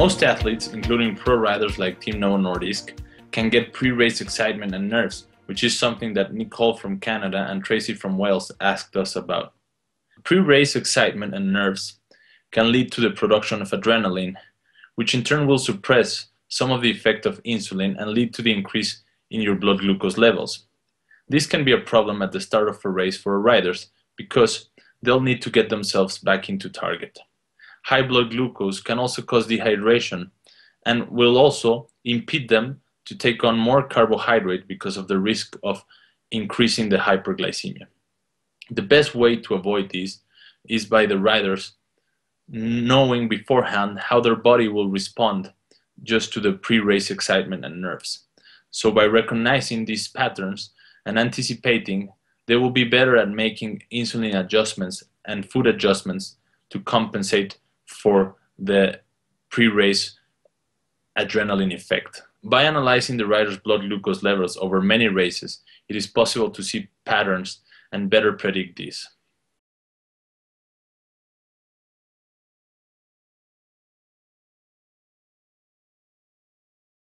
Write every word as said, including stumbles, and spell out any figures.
Most athletes, including pro riders like Team Novo Nordisk, can get pre-race excitement and nerves, which is something that Nicole from Canada and Tracy from Wales asked us about. Pre-race excitement and nerves can lead to the production of adrenaline, which in turn will suppress some of the effect of insulin and lead to the increase in your blood glucose levels. This can be a problem at the start of a race for riders because they'll need to get themselves back into target. High blood glucose can also cause dehydration and will also impede them to take on more carbohydrate because of the risk of increasing the hyperglycemia. The best way to avoid this is by the riders knowing beforehand how their body will respond just to the pre-race excitement and nerves. So by recognizing these patterns and anticipating, they will be better at making insulin adjustments and food adjustments to compensate for the pre-race adrenaline effect. By analyzing the rider's blood glucose levels over many races, it is possible to see patterns and better predict these.